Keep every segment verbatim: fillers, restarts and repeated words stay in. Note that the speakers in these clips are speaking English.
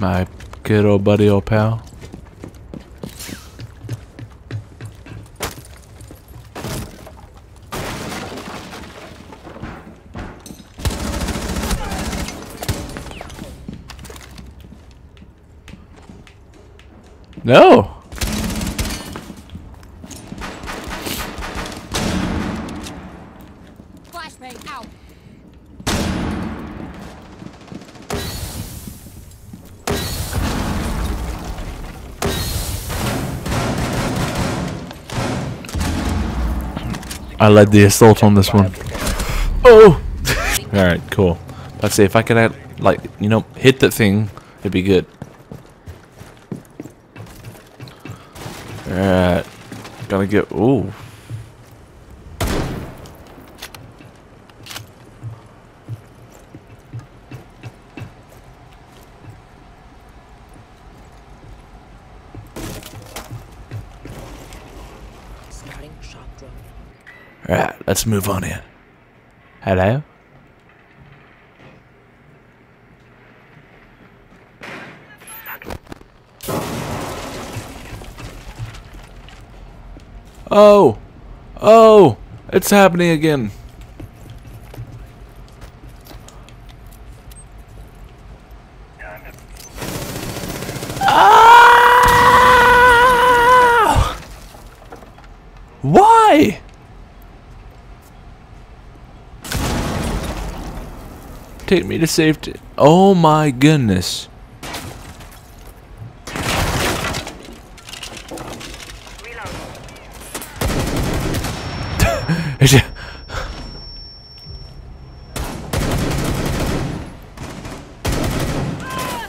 my good old buddy, old pal. No. Flashbang out. I led the assault on this one. Oh. All right, cool. Let's see if I could, like, you know, hit that thing. It'd be good. Alright, gotta get. Ooh. Alright, let's move on here. Hello? Oh, oh, it's happening again. Ah! Why? Take me to safety. Oh my goodness.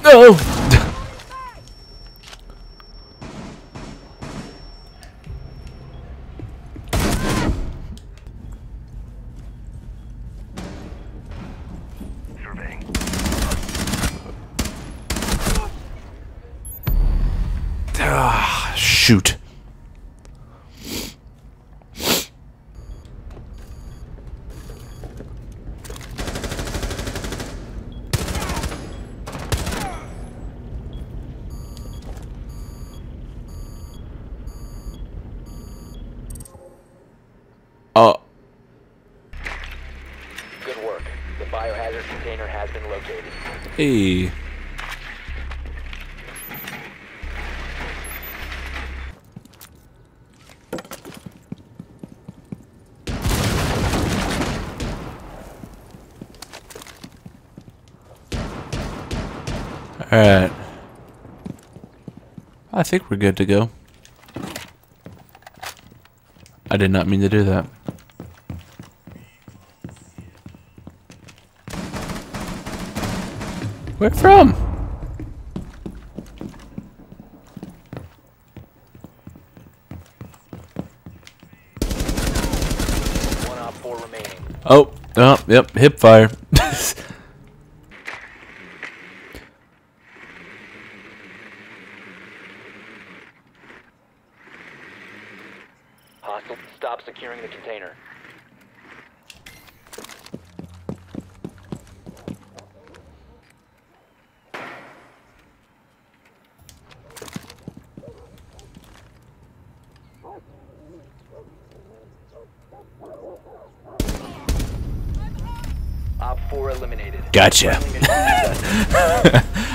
No. Ah, shoot. Oh. Good work. The biohazard container has been located. Hey. All right. I think we're good to go. I did not mean to do that. Where from? One op four remaining. Oh, oh, yep, hip fire. Hostile, stop securing the container. Op four eliminated. Gotcha.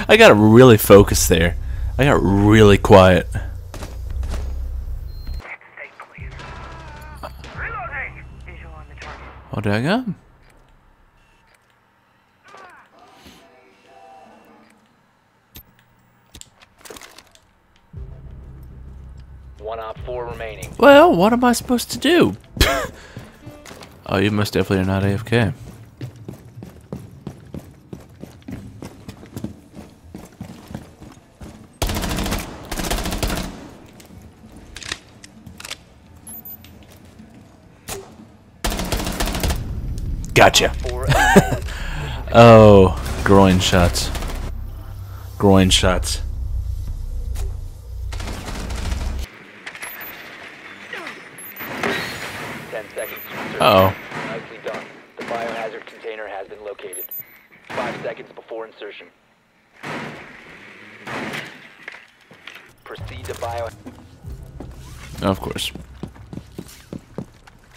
I got really focused there. I got really quiet. Oh, dang it. One op four remaining. Well, what am I supposed to do? Oh, you most definitely are not A F K. Gotcha. Oh, groin shots. Groin shots. ten seconds. Uh oh. Nicely done. The biohazard container has been located. Five seconds before insertion. the bio. Of course.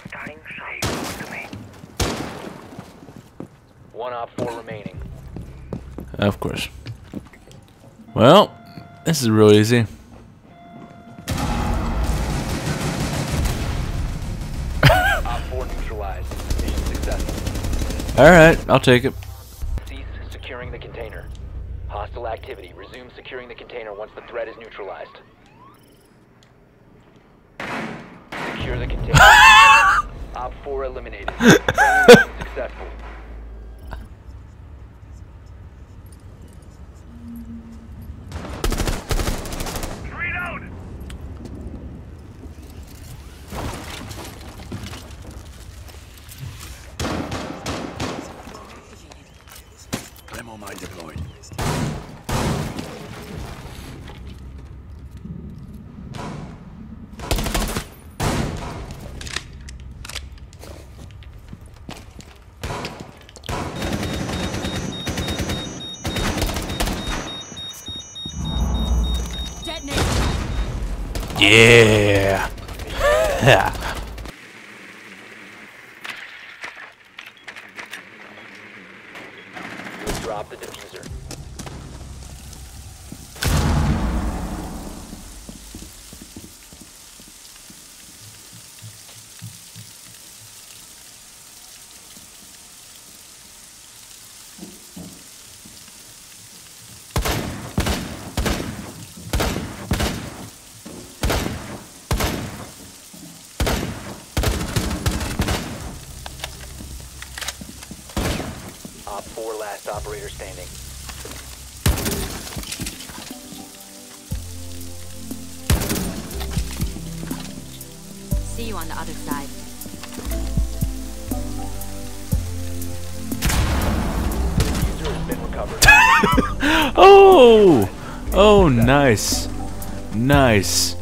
Starting shy to me. One op four remaining. Of course. Well, this is real easy. Op four neutralized. Mission successful. All right, I'll take it. Cease securing the container. Hostile activity. Resume securing the container once the threat is neutralized. Secure the container. Op four eliminated. Successful. Reload. Ammo mine deployed. Yeah. We'll drop the diffuser. Op four, last operator standing. See you on the other side. The user has been recovered. Oh! Oh, nice. Nice.